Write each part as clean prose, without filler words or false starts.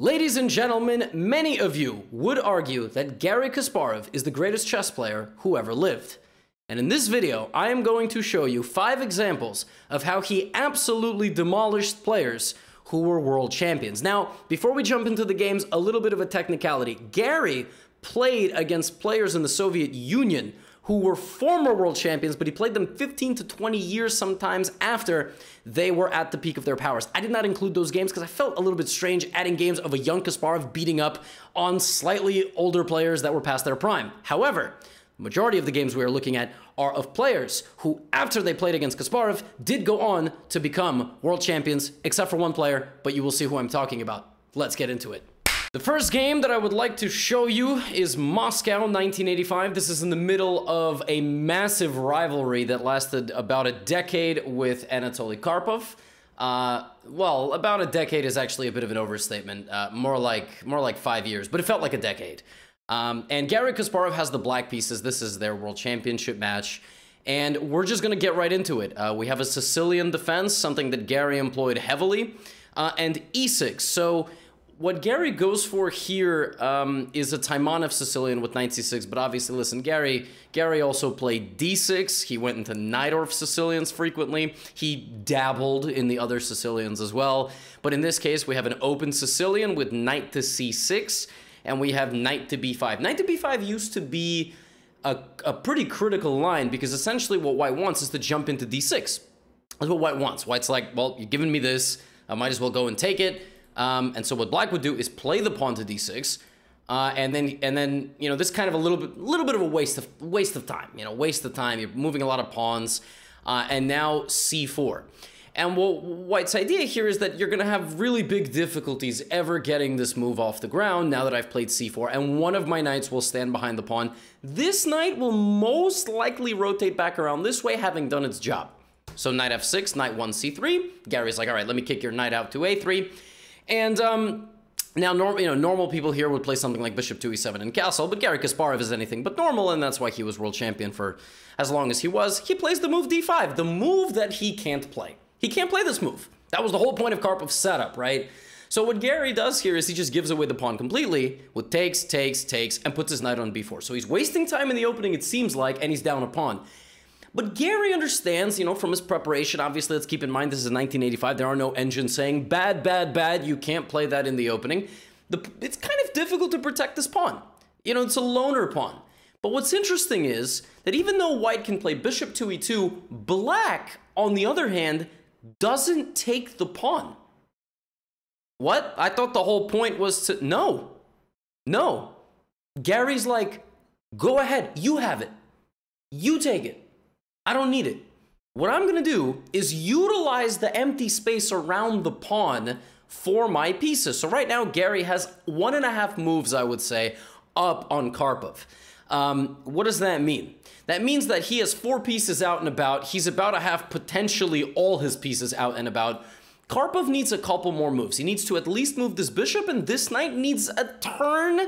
Ladies and gentlemen, many of you would argue that Garry Kasparov is the greatest chess player who ever lived. And in this video, I am going to show you 5 examples of how he absolutely demolished players who were world champions. Now, before we jump into the games, a little bit of a technicality. Garry played against players in the Soviet Union who were former world champions, but he played them 15 to 20 years sometimes after they were at the peak of their powers. I did not include those games because I felt a little bit strange adding games of a young Kasparov beating up on slightly older players that were past their prime. However, the majority of the games we are looking at are of players who, after they played against Kasparov, did go on to become world champions, except for one player, but you will see who I'm talking about. Let's get into it. The first game that I would like to show you is Moscow 1985. This is in the middle of a massive rivalry that lasted about a decade with Anatoly Karpov. Well, about a decade is actually a bit of an overstatement. More like 5 years, but it felt like a decade. And Garry Kasparov has the black pieces. This is their world championship match. And we're just going to get right into it. We have a Sicilian defense, something that Garry employed heavily, and E6. So what Garry goes for here is a Taimanov Sicilian with knight c6, but obviously, listen, Garry also played d6. He went into Najdorf Sicilians frequently. He dabbled in the other Sicilians as well. But in this case, we have an open Sicilian with knight to c6, and we have knight to b5. Knight to b5 used to be a pretty critical line because essentially what white wants is to jump into d6. That's what white wants. White's like, well, you're giving me this. I might as well go and take it. And so what black would do is play the pawn to d6, and then you know, this kind of a little bit of a waste of time, you know, waste of time. You're moving a lot of pawns, and now c4. And what white's idea here is that you're going to have really big difficulties ever getting this move off the ground now that I've played c4, and one of my knights will stand behind the pawn. This knight will most likely rotate back around this way, having done its job. So knight f6, knight 1 c3. Garry's like, all right, let me kick your knight out to a3. And now, normal people here would play something like bishop to e7 and castle, but Garry Kasparov is anything but normal, and that's why he was world champion for as long as he was. He plays the move d5, the move that he can't play. He can't play this move. That was the whole point of Karpov's setup, right? So what Garry does here is he just gives away the pawn completely with takes, takes, takes, and puts his knight on b4. So he's wasting time in the opening, it seems like, and he's down a pawn. But Garry understands, you know, from his preparation, obviously, let's keep in mind, this is 1985. There are no engines saying, bad, bad, bad, you can't play that in the opening. It's kind of difficult to protect this pawn. You know, it's a loner pawn. But what's interesting is that even though white can play bishop to e2, black, on the other hand, doesn't take the pawn. What? I thought the whole point was to... No. No. Garry's like, go ahead. You have it. You take it. I don't need it. What I'm going to do is utilize the empty space around the pawn for my pieces. So right now, Garry has 1.5 moves, I would say, up on Karpov. What does that mean? That means that he has 4 pieces out and about. He's about to have potentially all his pieces out and about. Karpov needs a couple more moves. He needs to at least move this bishop, and this knight needs a turn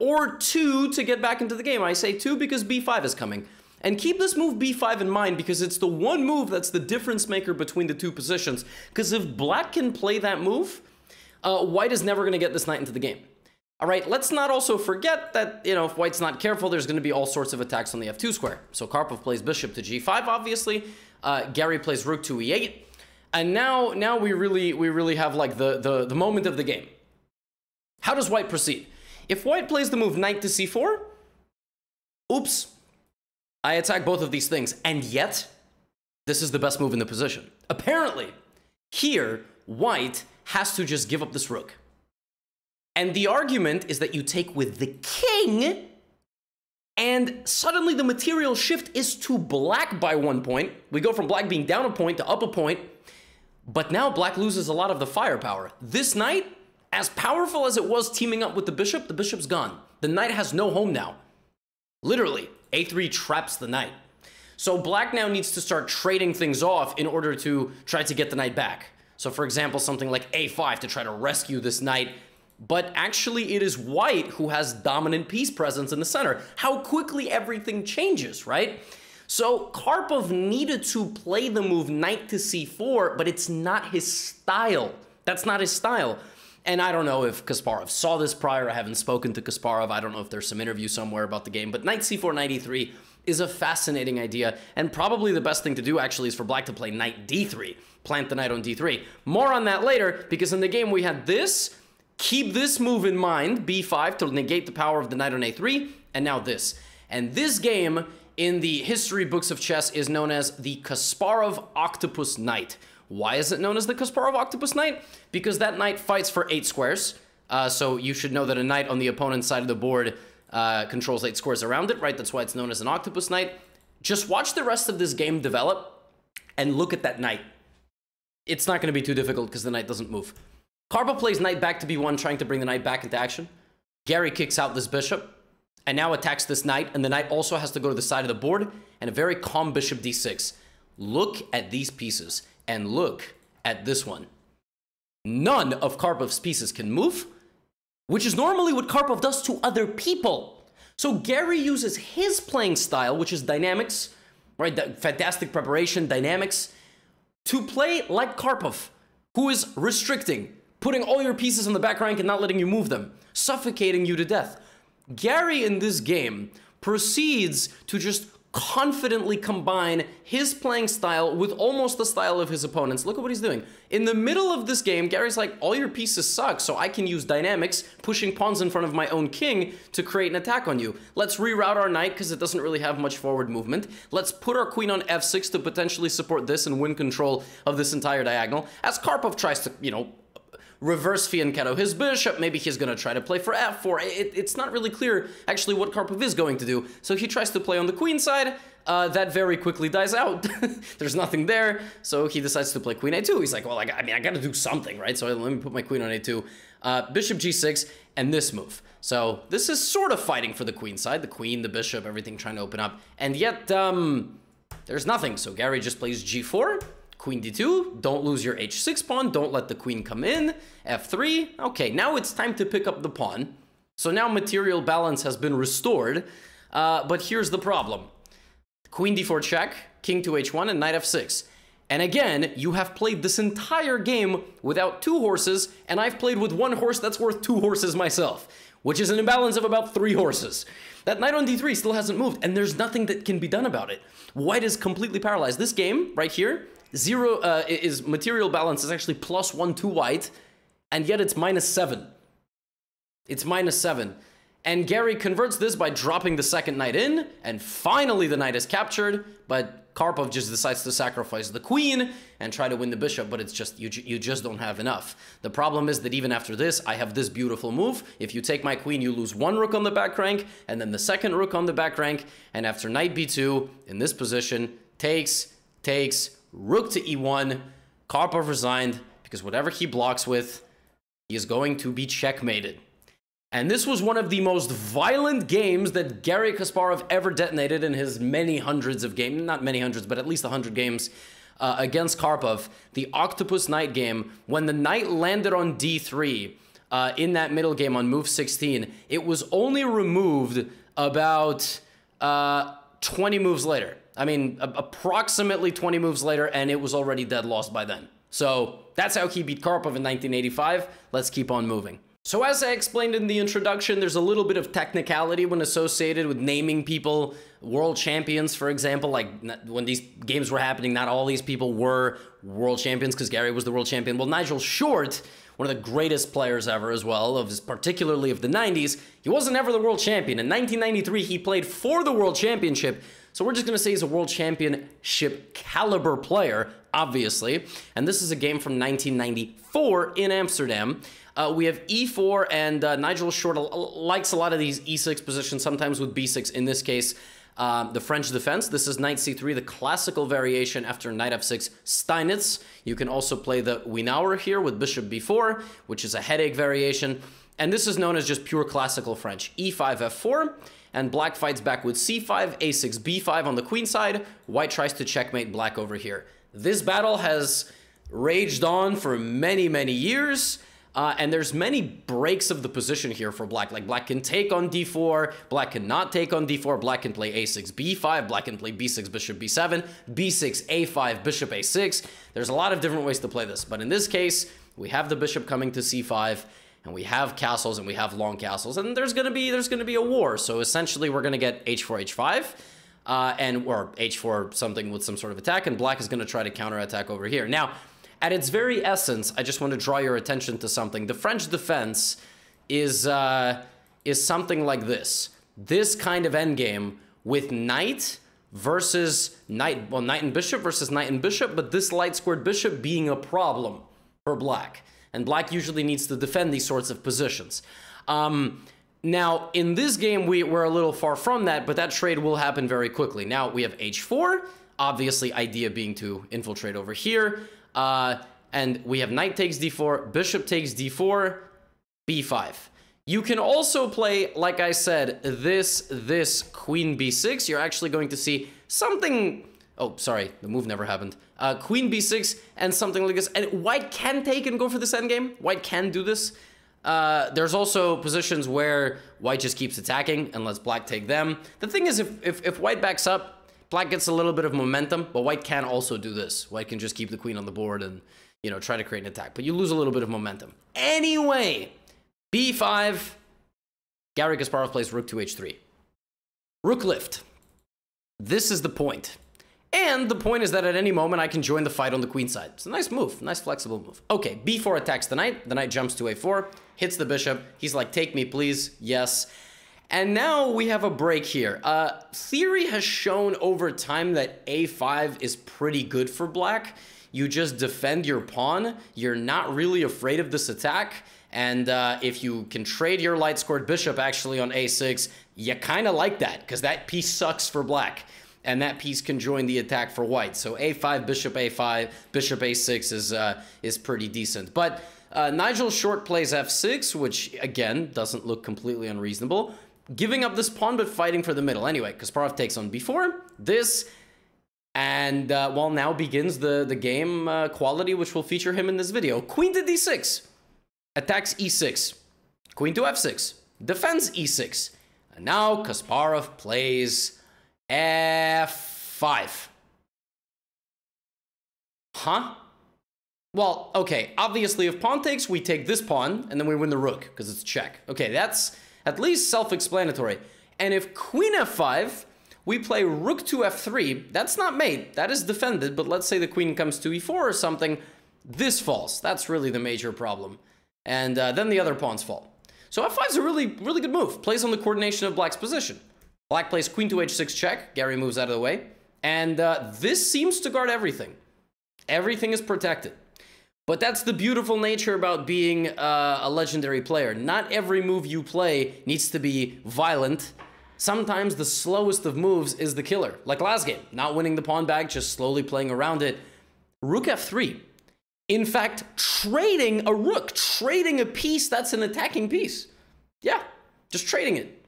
or 2 to get back into the game. I say 2 because b5 is coming. And keep this move b5 in mind, because it's the one move that's the difference maker between the 2 positions. Because if black can play that move, white is never going to get this knight into the game. All right, let's not also forget that, you know, if white's not careful, there's going to be all sorts of attacks on the f2 square. So Karpov plays bishop to g5, obviously. Garry plays rook to e8. And now we really have, like, the moment of the game. How does white proceed? If white plays the move knight to c4, oops. I attack both of these things, and yet, this is the best move in the position. Apparently, here, white has to just give up this rook. And the argument is that you take with the king, and suddenly the material shift is to black by 1 point. We go from black being down a point to up a point, but now black loses a lot of the firepower. This knight, as powerful as it was teaming up with the bishop's gone. The knight has no home now. Literally. A3 traps the knight. So black now needs to start trading things off in order to try to get the knight back. So for example, something like A5 to try to rescue this knight. But actually it is white who has dominant piece presence in the center. How quickly everything changes, right? So Karpov needed to play the move knight to C4, but it's not his style. That's not his style. And I don't know if Kasparov saw this prior. I haven't spoken to Kasparov. I don't know if there's some interview somewhere about the game. But knight c4, knight e3 is a fascinating idea, and probably the best thing to do actually is for black to play knight d3, plant the knight on d3. More on that later, because in the game we had this. Keep this move in mind, b5, to negate the power of the knight on a3, and now this. And this game in the history books of chess is known as the Kasparov Octopus Knight. Why is it known as the Kasparov Octopus Knight? Because that knight fights for 8 squares, so you should know that a knight on the opponent's side of the board controls 8 squares around it, right? That's why it's known as an octopus knight. Just watch the rest of this game develop and look at that knight. It's not going to be too difficult because the knight doesn't move. Karpov plays knight back to b1, trying to bring the knight back into action. Garry kicks out this bishop and now attacks this knight, and the knight also has to go to the side of the board, and a very calm bishop d6. Look at these pieces and look at this one. None of Karpov's pieces can move, which is normally what Karpov does to other people. So Garry uses his playing style, which is dynamics, right? Fantastic preparation, dynamics, to play like Karpov, who is restricting, putting all your pieces on the back rank and not letting you move them, suffocating you to death. Garry in this game proceeds to just confidently combine his playing style with almost the style of his opponents. Look at what he's doing. In the middle of this game, Garry's like, all your pieces suck, so I can use dynamics, pushing pawns in front of my own king to create an attack on you. Let's reroute our knight because it doesn't really have much forward movement. Let's put our queen on f6 to potentially support this and win control of this entire diagonal. As Karpov tries to, you know, reverse fianchetto his bishop, maybe he's going to try to play for f4. It's not really clear, actually, what Karpov is going to do. So he tries to play on the queen side. That very quickly dies out. There's nothing there, so he decides to play queen a2. He's like, well, I got to do something, right? So let me put my queen on a2. Bishop g6, and this move. So this is sort of fighting for the queen side. The queen, the bishop, everything trying to open up. And yet, there's nothing. So Garry just plays g4. Queen d2, don't lose your h6 pawn, don't let the queen come in, f3, okay, now it's time to pick up the pawn. So now material balance has been restored, but here's the problem. Queen d4 check, king to h1, and knight f6. And again, you have played this entire game without 2 horses, and I've played with 1 horse that's worth 2 horses myself, which is an imbalance of about 3 horses. That knight on d3 still hasn't moved, and there's nothing that can be done about it. White is completely paralyzed. This game, right here, is material balance is actually +1 to white, and yet it's -7. It's -7. And Garry converts this by dropping the second knight in, and finally the knight is captured, but Karpov just decides to sacrifice the queen and try to win the bishop, but it's just, you just don't have enough. The problem is that even after this, I have this beautiful move. If you take my queen, you lose 1 rook on the back rank, and then the second rook on the back rank, and after knight b2, in this position, takes, rook to e1, Karpov resigned, because whatever he blocks with, he is going to be checkmated. And this was one of the most violent games that Garry Kasparov ever detonated in his many hundreds of games, not many hundreds, but at least 100 games against Karpov, the Octopus Knight game. When the knight landed on d3 in that middle game on move 16, it was only removed about 20 moves later. I mean, approximately 20 moves later, and it was already dead lost by then. So that's how he beat Karpov in 1985. Let's keep on moving. So as I explained in the introduction, there's a little bit of technicality when associated with naming people world champions, for example. Like, when these games were happening, not all these people were world champions, because Garry was the world champion. Well, Nigel Short, one of the greatest players ever as well, particularly of the 90s, he wasn't ever the world champion. In 1993, he played for the world championship. So we're just going to say he's a world championship caliber player, obviously. And this is a game from 1994 in Amsterdam. We have e4, and Nigel Short likes a lot of these e6 positions, sometimes with b6. In this case, the French defense. This is knight c3, the classical variation after knight f6 Steinitz. You can also play the Winawer here with bishop b4, which is a headache variation. And this is known as just pure classical French. e5, f4. And black fights back with c5, a6, b5 on the queen side. White tries to checkmate black over here. This battle has raged on for many, many years. And there's many breaks of the position here for black. Like, black can take on d4, black cannot take on d4, black can play a6, b5, black can play b6, bishop b7, b6, a5, bishop a6. There's a lot of different ways to play this. But in this case, we have the bishop coming to c5, and we have castles, and we have long castles, and there's gonna be a war. So essentially, we're gonna get h4, h5, or h4 something with some sort of attack, and black is gonna try to counterattack over here. Now, at its very essence, I just want to draw your attention to something. The French defense is something like this. This kind of endgame with knight versus knight, well, knight and bishop versus knight and bishop, but this light squared bishop being a problem for black. And black usually needs to defend these sorts of positions. Now, in this game, we're a little far from that, but that trade will happen very quickly. Now, we have h4, obviously idea being to infiltrate over here. And we have knight takes d4, bishop takes d4, b5. You can also play, like I said, this queen b6. You're actually going to see something... Oh, sorry, the move never happened. Queen b6 and something like this. And white can take and go for this endgame. White can do this. There's also positions where white just keeps attacking and lets black take them. The thing is, if white backs up, black gets a little bit of momentum, but white can also do this. White can just keep the queen on the board and, you know, try to create an attack. But you lose a little bit of momentum. Anyway... b5, Garry Kasparov plays rook to h3. Rook lift. This is the point. And the point is that at any moment I can join the fight on the queen side. It's a nice move, nice flexible move. Okay, b4 attacks the knight. The knight jumps to a4, hits the bishop. He's like, take me, please. Yes. And now we have a break here. Theory has shown over time that a5 is pretty good for black. You just defend your pawn. You're not really afraid of this attack. And if you can trade your light squared bishop actually on a6, you kind of like that, because that piece sucks for black, and that piece can join the attack for white. So a5, bishop a6 is pretty decent. But Nigel Short plays f6, which again doesn't look completely unreasonable, giving up this pawn but fighting for the middle. Anyway, Kasparov takes on b4. This. And well, now begins the game quality which will feature him in this video. Queen to d6. Attacks e6, queen to f6, defends e6, and now Kasparov plays f5. Huh? Well, okay, obviously if pawn takes, we take this pawn, and then we win the rook, because it's check. Okay, that's at least self-explanatory. And if queen f5, we play rook to f3, that's not mate, that is defended, but let's say the queen comes to e4 or something, this falls. That's really the major problem. And then the other pawns fall. So f5 is a really, really good move. Plays on the coordination of black's position. Black plays queen to h6 check. Garry moves out of the way. And this seems to guard everything. Everything is protected. But that's the beautiful nature about being a legendary player. Not every move you play needs to be violent. Sometimes the slowest of moves is the killer. Like last game. Not winning the pawn back, just slowly playing around it. Rook f3. In fact, trading a rook, trading a piece that's an attacking piece. Yeah, just trading it.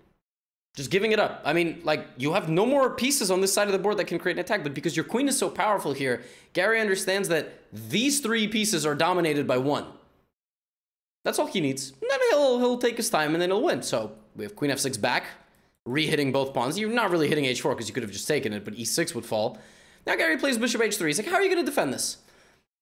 Just giving it up. I mean, like, you have no more pieces on this side of the board that can create an attack, but because your queen is so powerful here, Garry understands that these three pieces are dominated by one. That's all he needs. And then he'll take his time, and then he'll win. So, we have queen f6 back, re-hitting both pawns. You're not really hitting h4 because you could have just taken it, but e6 would fall. Now Garry plays bishop h3. He's like, how are you going to defend this?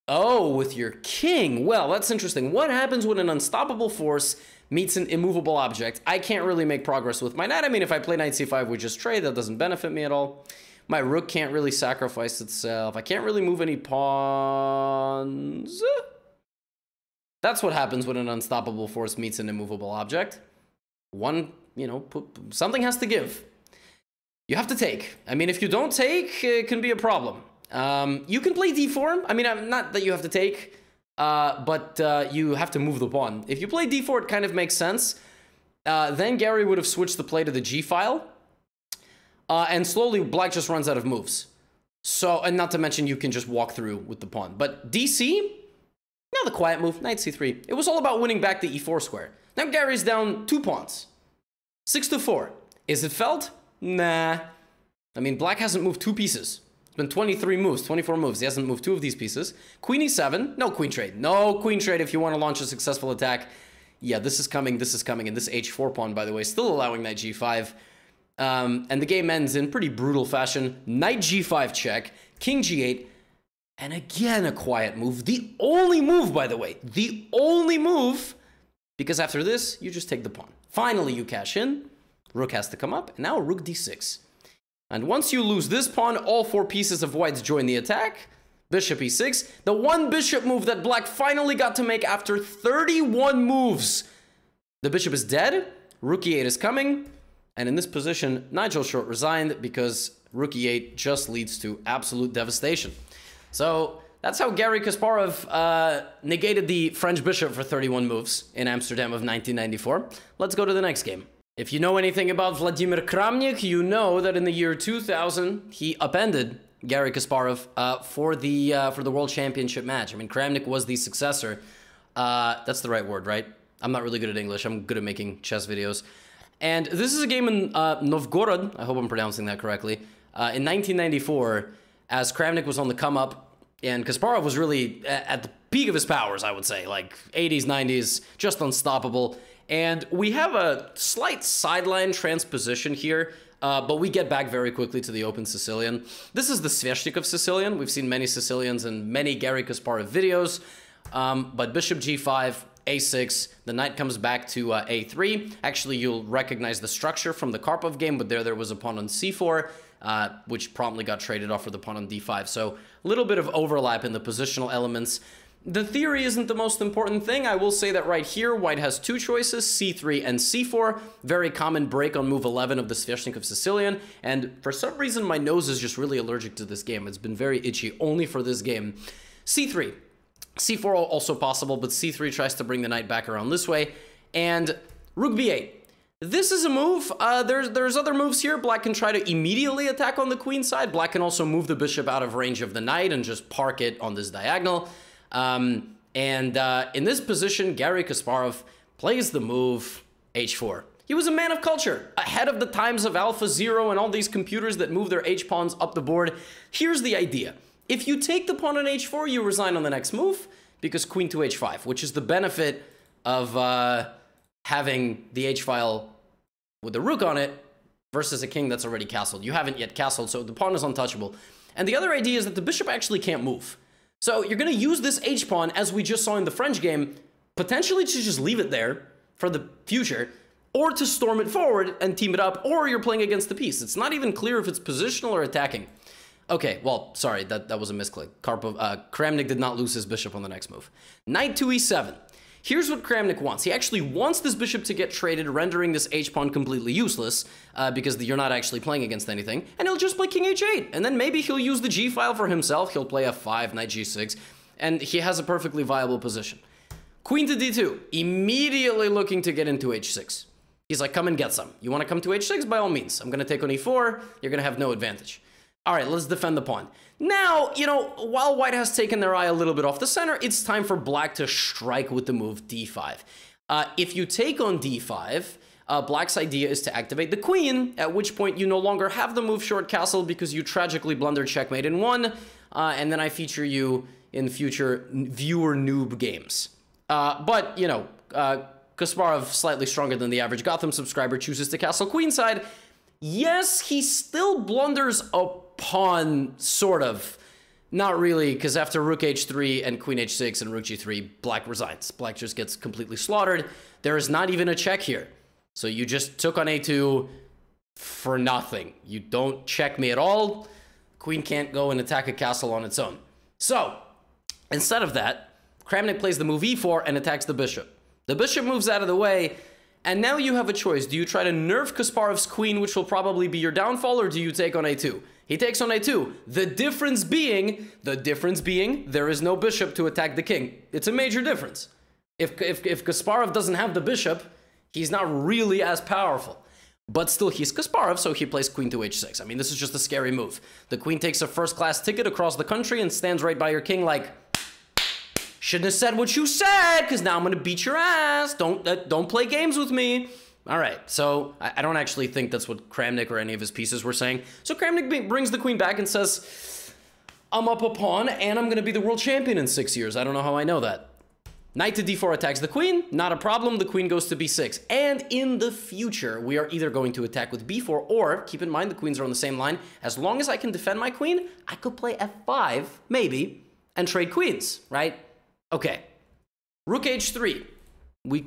Oh, with your king. Well, that's interesting. What happens when an unstoppable force meets an immovable object? I can't really make progress with my knight. I mean, if I play knight c5, we just trade. That doesn't benefit me at all. My rook can't really sacrifice itself. I can't really move any pawns. That's what happens when an unstoppable force meets an immovable object. One, you know, something has to give. You have to take. I mean, if you don't take, it can be a problem. You can play d4. I mean, not that you have to take, but you have to move the pawn. If you play d4, it kind of makes sense. Then Garry would have switched the play to the g file, and slowly black just runs out of moves. So, and not to mention you can just walk through with the pawn. But dc, now the quiet move, knight c3. It was all about winning back the e4 square. Now Garry's down two pawns, 6 to 4. Is it felt? Nah. I mean, black hasn't moved two pieces. It's been 23 moves, 24 moves. He hasn't moved two of these pieces. Queen e7, no queen trade. No queen trade if you want to launch a successful attack. Yeah, this is coming. And this h4 pawn, by the way, still allowing knight g5. And the game ends in pretty brutal fashion. Knight g5 check, king g8. And again, a quiet move. The only move, by the way. The only move. Because after this, you just take the pawn. Finally, you cash in. Rook has to come up. And now rook d6. And once you lose this pawn, all four pieces of whites join the attack. Bishop e6. The one bishop move that black finally got to make after 31 moves. The bishop is dead. Rook e8 is coming. And in this position, Nigel Short resigned because rook e8 just leads to absolute devastation. So that's how Garry Kasparov negated the French bishop for 31 moves in Amsterdam of 1994. Let's go to the next game. If you know anything about Vladimir Kramnik, you know that in the year 2000, he upended Garry Kasparov for the World Championship match. I mean, Kramnik was the successor. That's the right word, right? I'm not really good at English. I'm good at making chess videos. And this is a game in Novgorod. I hope I'm pronouncing that correctly. In 1994, as Kramnik was on the come up, and Kasparov was really at the peak of his powers, I would say, like 80s, 90s, just unstoppable. And we have a slight sideline transposition here, but we get back very quickly to the open Sicilian. This is the Sveshnikov Sicilian. We've seen many Sicilians in many Garry Kasparov videos, but bishop g5, a6, the knight comes back to a3. Actually, you'll recognize the structure from the Karpov game, but there was a pawn on c4, which promptly got traded off for the pawn on d5. So a little bit of overlap in the positional elements. The theory isn't the most important thing. I will say that right here, white has two choices, c3 and c4. Very common break on move 11 of the Sveshnikov Sicilian. And for some reason, my nose is just really allergic to this game. It's been very itchy only for this game. c3. c4 also possible, but c3 tries to bring the knight back around this way. And rook b8. This is a move. There's other moves here. Black can try to immediately attack on the queen side. Black can also move the bishop out of range of the knight and just park it on this diagonal. In this position, Garry Kasparov plays the move h4. He was a man of culture, ahead of the times of AlphaZero and all these computers that move their h-pawns up the board. Here's the idea. If you take the pawn on h4, you resign on the next move, because queen to h5, which is the benefit of having the h-file with the rook on it versus a king that's already castled. You haven't yet castled, so the pawn is untouchable. And the other idea is that the bishop actually can't move. So you're going to use this h-pawn, as we just saw in the French game, potentially to just leave it there for the future, or to storm it forward and team it up, or you're playing against the piece. It's not even clear if it's positional or attacking. Okay, well, sorry, that was a misclick. Kramnik did not lose his bishop on the next move. Knight to e7. Here's what Kramnik wants. He actually wants this bishop to get traded, rendering this h-pawn completely useless, because you're not actually playing against anything, and he'll just play king h8, and then maybe he'll use the g-file for himself. He'll play f5, knight g6, and he has a perfectly viable position. Queen to d2, immediately looking to get into h6. He's like, come and get some. You want to come to h6? By all means. I'm going to take on e4. You're going to have no advantage. All right, let's defend the pawn. Now, you know, while white has taken their eye a little bit off the center, it's time for black to strike with the move d5. If you take on d5, black's idea is to activate the queen, at which point you no longer have the move short castle because you tragically blundered checkmate in one, and then I feature you in future viewer noob games. But, you know, Kasparov, slightly stronger than the average Gotham subscriber, chooses to castle queenside. Yes, he still blunders a pawn, sort of. Not really, because after rook h3 and queen h6 and rook g3, black resigns. Black just gets completely slaughtered. There is not even a check here. So you just took on a2 for nothing. You don't check me at all. Queen can't go and attack a castle on its own. So, instead of that, Kramnik plays the move e4 and attacks the bishop. The bishop moves out of the way, and now you have a choice. Do you try to nerf Kasparov's queen, which will probably be your downfall, or do you take on a2? He takes on a2. The difference being, there is no bishop to attack the king. It's a major difference. If Kasparov doesn't have the bishop, he's not really as powerful. But still, he's Kasparov, so he plays queen to h6. I mean, this is just a scary move. The queen takes a first-class ticket across the country and stands right by your king like, shouldn't have said what you said, because now I'm going to beat your ass. Don't play games with me. All right, so I don't actually think that's what Kramnik or any of his pieces were saying. So Kramnik brings the queen back and says, I'm up a pawn, and I'm going to be the world champion in 6 years. I don't know how I know that. Knight to d4 attacks the queen, not a problem, the queen goes to b6. And in the future, we are either going to attack with b4 or, keep in mind, the queens are on the same line. As long as I can defend my queen, I could play f5, maybe, and trade queens, right? Okay. Rook h3. We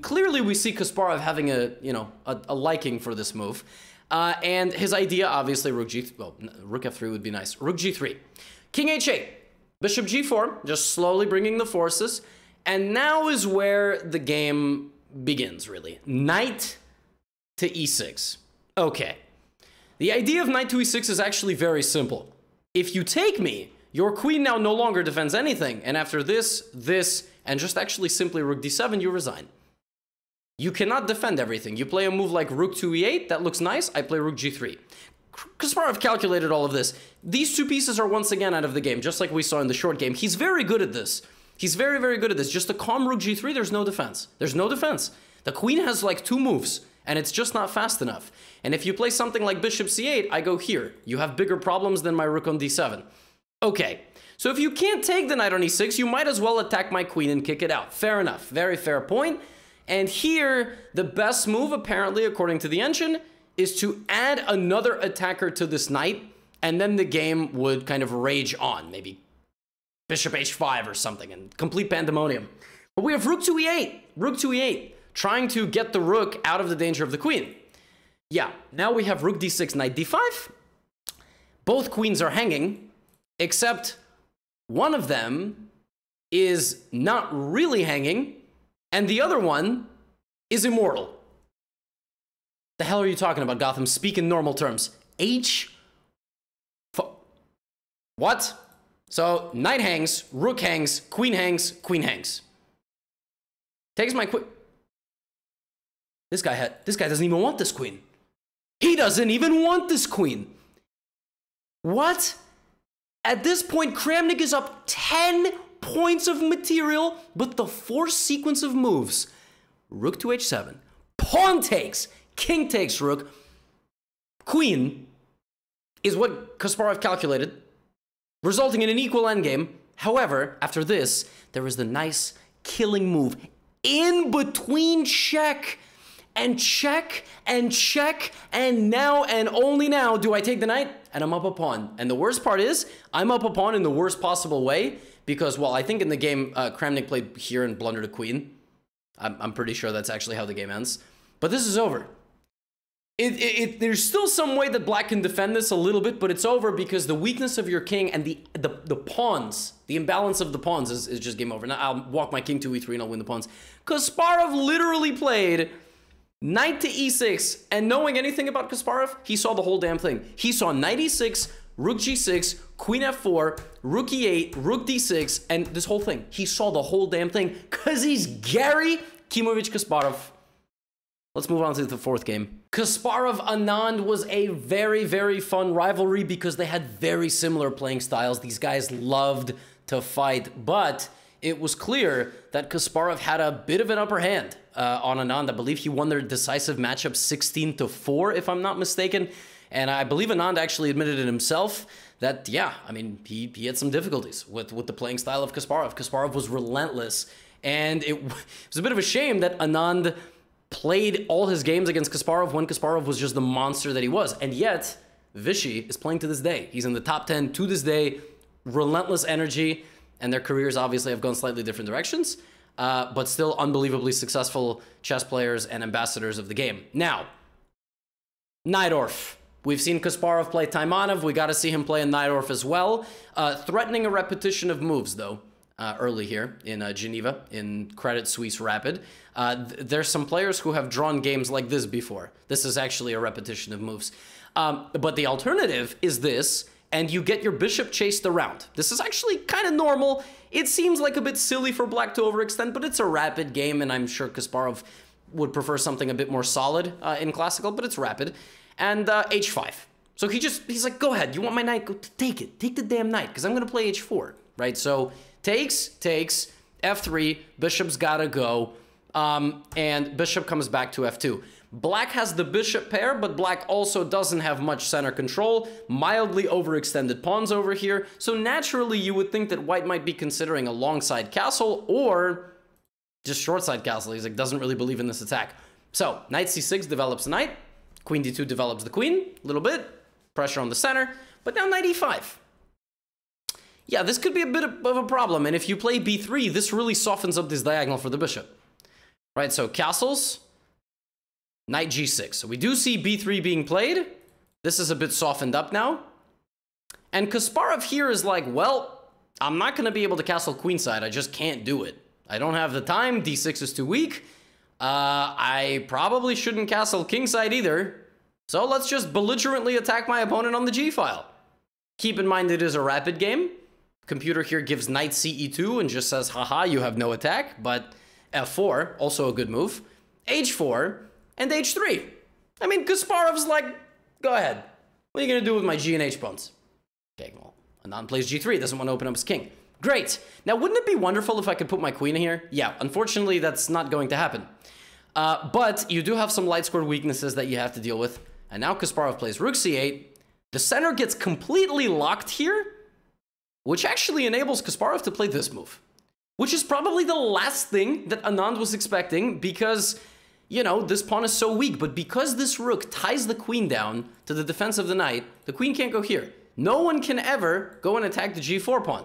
see Kasparov having a liking for this move. And his idea, obviously, rook f3 would be nice. Rook g3. King h8. Bishop g4, just slowly bringing the forces. And now is where the game begins, really. Knight to e6. Okay. The idea of knight to e6 is actually very simple. If you take me, your queen now no longer defends anything. And after this, and just actually simply rook d7, you resign. You cannot defend everything. You play a move like rook to e8. That looks nice. I play rook g3. Kasparov calculated all of this. These two pieces are once again out of the game, just like we saw in the short game. He's very good at this. He's very, very good at this. Just a calm rook g3, there's no defense. There's no defense. The queen has like two moves, and it's just not fast enough. And if you play something like bishop c8, I go here. You have bigger problems than my rook on d7. Okay, so if you can't take the knight on e6, you might as well attack my queen and kick it out. Fair enough, very fair point. And here, the best move, apparently, according to the engine, is to add another attacker to this knight, and then the game would kind of rage on, maybe bishop h5 or something, and complete pandemonium. But we have rook to e8, rook to e8, trying to get the rook out of the danger of the queen. Yeah, now we have rook d6, knight d5. Both queens are hanging, except one of them is not really hanging, and the other one is immortal. The hell are you talking about, Gotham? Speak in normal terms. What? So, knight hangs, rook hangs, queen hangs, queen hangs. Takes my queen. This guy doesn't even want this queen. He doesn't even want this queen. What? At this point, Kramnik is up 10 points of material, but the forced sequence of moves. Rook to h7. Pawn takes. King takes rook. Queen is what Kasparov calculated, resulting in an equal endgame. However, after this, there is the nice killing move in between check and check and check, and now and only now do I take the knight, and I'm up a pawn. And the worst part is, I'm up a pawn in the worst possible way because, well, I think in the game, Kramnik played here and blundered a queen. I'm pretty sure that's actually how the game ends. But this is over. There's still some way that black can defend this a little bit, but it's over because the weakness of your king and the pawns, the imbalance of the pawns is just game over. Now I'll walk my king to e3 and I'll win the pawns. Kasparov literally played knight to e6, and knowing anything about Kasparov, he saw the whole damn thing. He saw knight e6, rook g6, queen f4, rook e8, rook d6, and this whole thing. He saw the whole damn thing because he's Garry Kimovich Kasparov. Let's move on to the fourth game. Kasparov Anand was a very, very fun rivalry because they had very similar playing styles. These guys loved to fight, but it was clear that Kasparov had a bit of an upper hand on Anand. I believe he won their decisive matchup 16-4, if I'm not mistaken. And I believe Anand actually admitted it himself that, yeah, I mean, he had some difficulties with the playing style of Kasparov. Kasparov was relentless, and it was a bit of a shame that Anand played all his games against Kasparov when Kasparov was just the monster that he was. And yet, Vishy is playing to this day. He's in the top 10 to this day, relentless energy, and their careers obviously have gone slightly different directions, but still unbelievably successful chess players and ambassadors of the game. Now, Najdorf. We've seen Kasparov play Taimanov. We got to see him play a Najdorf as well. Threatening a repetition of moves, though. Early here in Geneva, in Credit Suisse Rapid. There's some players who have drawn games like this before. This is actually a repetition of moves. But the alternative is this, and you get your bishop chased around. This is actually kind of normal. It seems like a bit silly for black to overextend, but it's a rapid game, and I'm sure Kasparov would prefer something a bit more solid in classical, but it's rapid. And h5. So he's like, go ahead, you want my knight? Go take it. Take the damn knight, because I'm going to play h4, right? So takes, takes, f3, bishop's gotta go, and bishop comes back to f2. Black has the bishop pair, but black also doesn't have much center control, mildly overextended pawns over here, so naturally you would think that white might be considering a long side castle or just short side castle. He's like, doesn't really believe in this attack. So knight c6 develops knight, queen d2 develops the queen a little bit, pressure on the center, but now knight e5. Yeah, this could be a bit of a problem, and if you play b3, this really softens up this diagonal for the bishop. Right, so castles, knight g6. So we do see b3 being played. This is a bit softened up now. And Kasparov here is like, well, I'm not going to be able to castle queenside. I just can't do it. I don't have the time. d6 is too weak. I probably shouldn't castle kingside either. So let's just belligerently attack my opponent on the g-file. Keep in mind it is a rapid game. Computer here gives knight ce2 and just says, haha, you have no attack. But f4, also a good move. h4 and h3. I mean, Kasparov's like, go ahead. What are you going to do with my g and h pawns? Okay, well, Anand plays g3, doesn't want to open up his king. Great. Now, wouldn't it be wonderful if I could put my queen in here? Yeah, unfortunately, that's not going to happen. But you do have some light square weaknesses that you have to deal with. And now Kasparov plays rook c8. The center gets completely locked here, which actually enables Kasparov to play this move, which is probably the last thing that Anand was expecting because, you know, this pawn is so weak. But because this rook ties the queen down to the defense of the knight, the queen can't go here. No one can ever go and attack the g4 pawn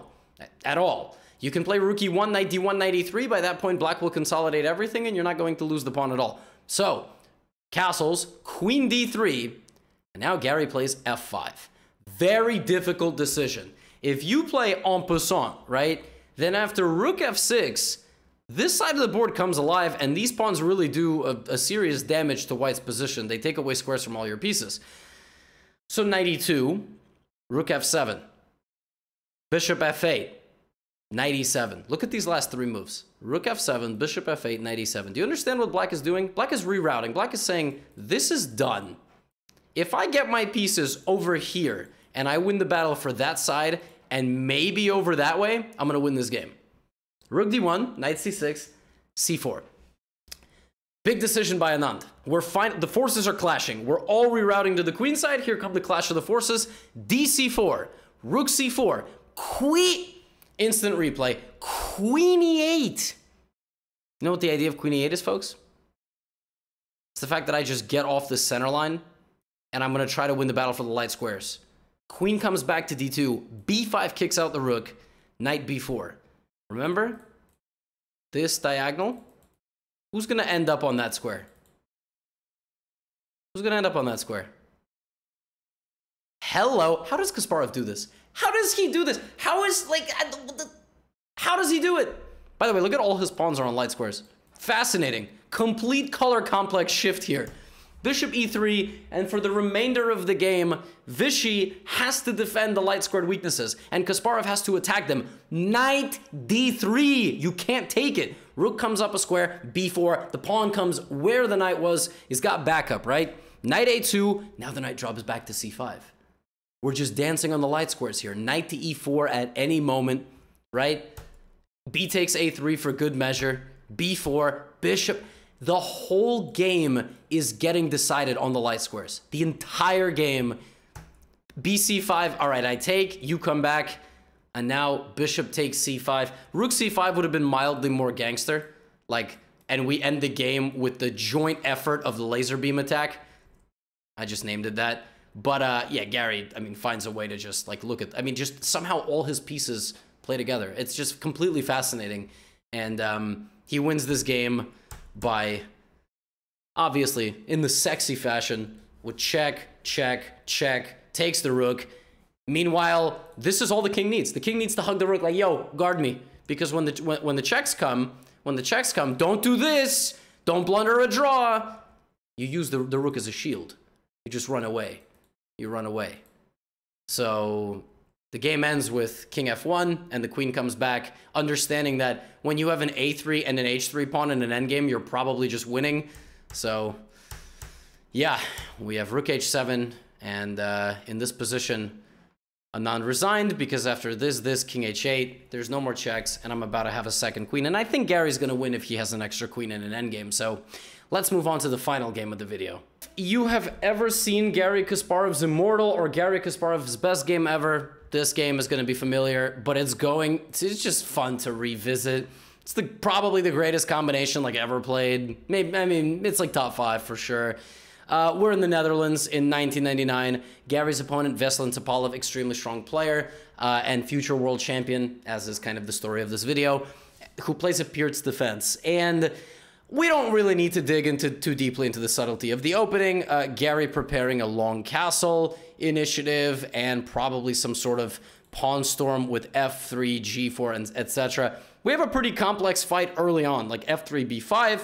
at all. You can play rook e1, knight d1, knight e3. By that point, black will consolidate everything, and you're not going to lose the pawn at all. So, castles, queen d3, and now Garry plays f5. Very difficult decision. If you play en passant, right, then after rook f6, this side of the board comes alive, and these pawns really do a serious damage to white's position. They take away squares from all your pieces. So, knight e2... rook f7, bishop f8, knight e7. Look at these last three moves. Rook f7, bishop f8, knight e7. Do you understand what black is doing? Black is rerouting. Black is saying, this is done. If I get my pieces over here and I win the battle for that side and maybe over that way, I'm going to win this game. Rook d1, knight c6, c4. Big decision by Anand. We're fine. The forces are clashing. We're all rerouting to the queen side. Here come the clash of the forces. Dc4, rook c4, queen. Instant replay. Queen e8. You know what the idea of queen e8 is, folks? It's the fact that I just get off the center line, and I'm gonna try to win the battle for the light squares. Queen comes back to d2. b5 kicks out the rook. Knight b4. Remember this diagonal. Who's going to end up on that square? Who's going to end up on that square? Hello. How does Kasparov do this? How does he do this? How does he do it? By the way, look at all his pawns are on light squares. Fascinating. Complete color complex shift here. Bishop e3, and for the remainder of the game, Vishy has to defend the light squared weaknesses, and Kasparov has to attack them. Knight d3, you can't take it. Rook comes up a square, b4, the pawn comes where the knight was. He's got backup, right? Knight a2, now the knight drops back to c5. We're just dancing on the light squares here. Knight to e4 at any moment, right? b takes a3 for good measure, b4, bishop. The whole game is getting decided on the light squares. The entire game. Bc5, all right, I take, you come back, and now bishop takes c5. Rook c5 would have been mildly more gangster, like, and we end the game with the joint effort of the laser beam attack. I just named it that. But, yeah, Garry, I mean, finds a way to just, like, look at, I mean, just somehow all his pieces play together. It's just completely fascinating. And he wins this game by, obviously, in the sexy fashion, with check, check, check, takes the rook. Meanwhile, this is all the king needs. The king needs to hug the rook like, yo, guard me. Because when the checks come, don't do this. Don't blunder a draw. You use the rook as a shield. You just run away. You run away. So the game ends with king f1, and the queen comes back, understanding that when you have an a3 and an h3 pawn in an endgame, you're probably just winning. So, yeah, we have rook h7, and in this position, Anand resigned, because after this, king h8, there's no more checks, and I'm about to have a second queen. And I think Garry's going to win if he has an extra queen in an endgame, so let's move on to the final game of the video. If you have ever seen Garry Kasparov's Immortal or Garry Kasparov's best game ever, this game is going to be familiar, but it's just fun to revisit. It's probably the greatest combination like ever played. Maybe, I mean, it's like top five for sure. We're in the Netherlands in 1999. Garry's opponent, Veselin Topalov, extremely strong player and future world champion, as is kind of the story of this video, who plays a Pirc defense. And we don't really need to dig into too deeply into the subtlety of the opening. Garry preparing a long castle initiative and probably some sort of pawn storm with f3, g4, and etc. We have a pretty complex fight early on, like f3, b5.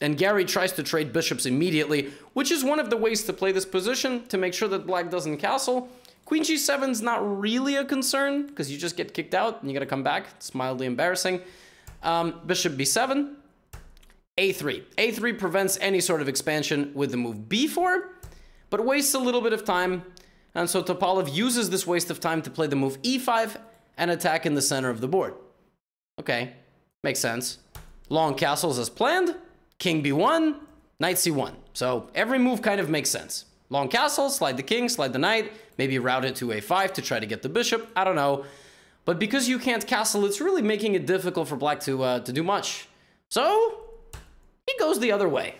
And Garry tries to trade bishops immediately, which is one of the ways to play this position to make sure that black doesn't castle. Queen g7's not really a concern because you just get kicked out and you gotta come back. It's mildly embarrassing. Bishop b7, a3. a3 prevents any sort of expansion with the move b4, but wastes a little bit of time. And so Topalov uses this waste of time to play the move e5 and attack in the center of the board. Okay, makes sense. Long castles as planned. King b1, knight c1. So every move kind of makes sense. Long castle, slide the king, slide the knight, maybe route it to a5 to try to get the bishop. I don't know. But because you can't castle, it's really making it difficult for black to do much. So he goes the other way.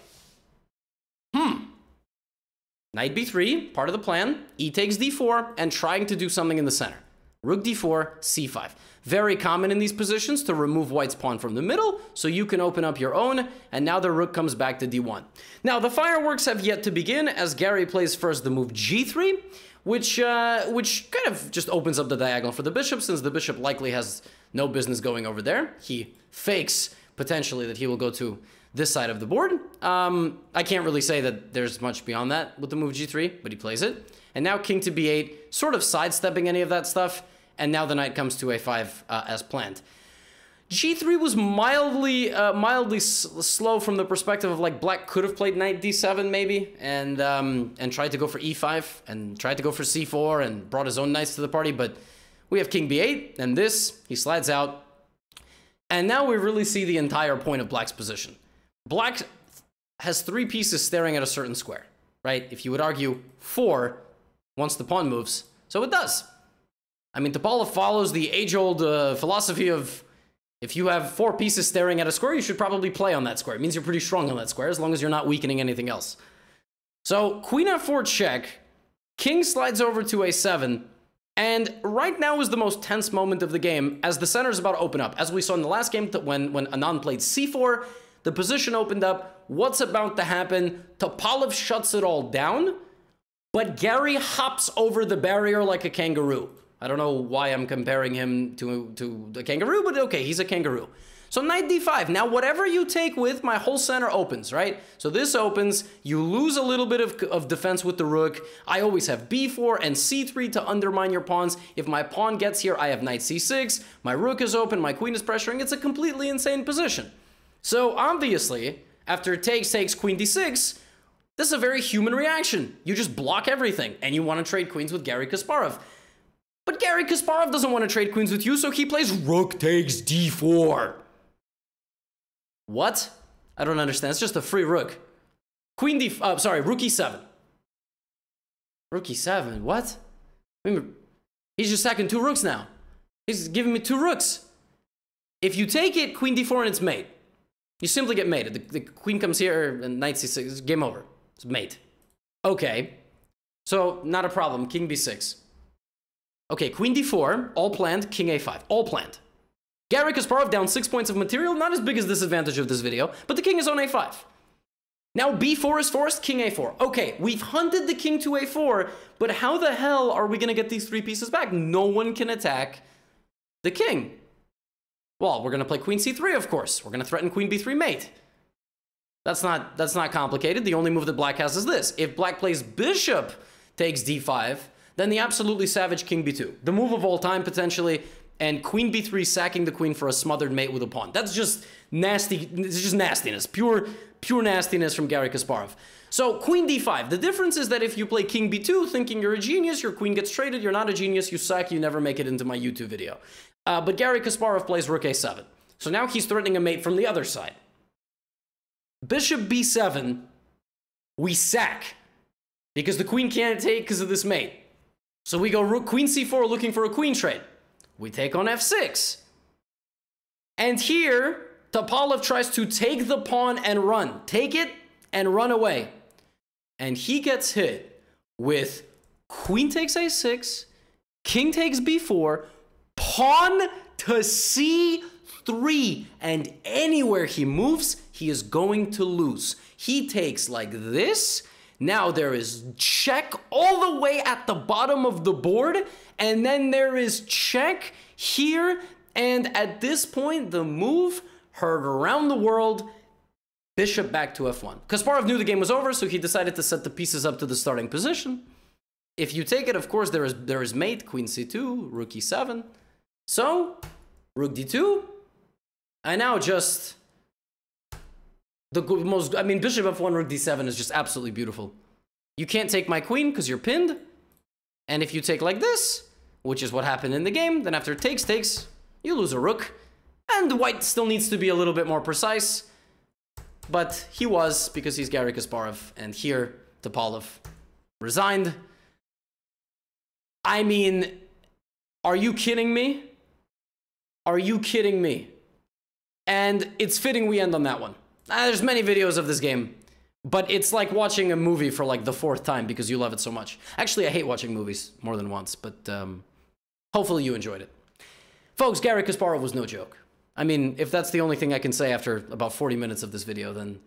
Knight b3, part of the plan. E takes d4 and trying to do something in the center. Rook d4, c5. Very common in these positions to remove white's pawn from the middle so you can open up your own, and now the rook comes back to d1. Now, the fireworks have yet to begin as Garry plays first the move g3, which kind of just opens up the diagonal for the bishop since the bishop likely has no business going over there. He fakes potentially that he will go to this side of the board. I can't really say that there's much beyond that with the move g3, but he plays it. And now king to b8, sort of sidestepping any of that stuff. And now the knight comes to a5 as planned. G3 was mildly slow from the perspective of like black could have played knight d7 maybe and tried to go for e5 and tried to go for c4 and brought his own knights to the party. But we have king b8 and this, he slides out. And now we really see the entire point of black's position. Black has three pieces staring at a certain square, right? If you would argue four once the pawn moves, so it does. I mean, Topalov follows the age-old philosophy of if you have four pieces staring at a square, you should probably play on that square. It means you're pretty strong on that square as long as you're not weakening anything else. So queen f4 check, king slides over to a7, and right now is the most tense moment of the game as the center is about to open up. As we saw in the last game when Anand played c4, the position opened up. What's about to happen? Topalov shuts it all down, but Garry hops over the barrier like a kangaroo. I don't know why I'm comparing him to the kangaroo, but okay, he's a kangaroo. So knight d5. Now, whatever you take with, my whole center opens, right? So this opens. You lose a little bit of defense with the rook. I always have b4 and c3 to undermine your pawns. If my pawn gets here, I have knight c6. My rook is open. My queen is pressuring. It's a completely insane position. So obviously, after takes queen d6, this is a very human reaction. You just block everything, and you want to trade queens with Garry Kasparov. But Garry Kasparov doesn't want to trade queens with you, so he plays rook takes d4. What? I don't understand. It's just a free rook. Queen d... sorry, rook e7. Rook e7, what? I mean, he's just sacking two rooks now. He's giving me two rooks. If you take it, queen d4 and it's mate. You simply get mated. The queen comes here and knight c6. It's game over. It's mate. Okay. So, not a problem. King b6. Okay, queen d4, all planned, king a5, all planned. Garry Kasparov down 6 points of material, not as big as this advantage of this video, but the king is on a5. Now b4 is forced, king a4. Okay, we've hunted the king to a4, but how the hell are we going to get these three pieces back? No one can attack the king. Well, we're going to play queen c3, of course. We're going to threaten queen b3 mate. That's not complicated. The only move that black has is this. If black plays bishop takes d5, then the absolutely savage king b2. The move of all time, potentially, and queen b3 sacking the queen for a smothered mate with a pawn. That's just nasty. It's just nastiness. Pure nastiness from Garry Kasparov. So, queen d5. The difference is that if you play king b2, thinking you're a genius, your queen gets traded, you're not a genius, you sack, you never make it into my YouTube video. But Garry Kasparov plays rook a7. So now he's threatening a mate from the other side. Bishop b7, we sack. Because the queen can't take because of this mate. So we go rook queen c4 looking for a queen trade. We take on f6. And here, Topalov tries to take the pawn and run. Take it and run away. And he gets hit with queen takes a6, king takes b4, pawn to c3. And anywhere he moves, he is going to lose. He takes like this. Now there is check all the way at the bottom of the board. And then there is check here. And at this point, the move heard around the world, bishop back to f1. Kasparov knew the game was over, so he decided to set the pieces up to the starting position. If you take it, of course, there is mate, queen c2, rook e7. So, rook d2. I now just... the most... I mean, bishop f1, rook d7 is just absolutely beautiful. You can't take my queen because you're pinned. And if you take like this, which is what happened in the game, then after takes... you lose a rook, and white still needs to be a little bit more precise, but he was, because he's Garry Kasparov, and here, Topalov resigned. I mean, are you kidding me? Are you kidding me? And it's fitting we end on that one. There's many videos of this game, but it's like watching a movie for like the 4th time, because you love it so much. Actually, I hate watching movies more than once, but hopefully you enjoyed it. Folks, Garry Kasparov was no joke. I mean, if that's the only thing I can say after about 40 minutes of this video, then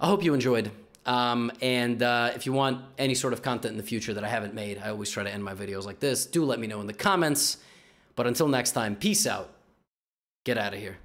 I hope you enjoyed. If you want any sort of content in the future that I haven't made, I always try to end my videos like this. Do let me know in the comments. But until next time, peace out. Get out of here.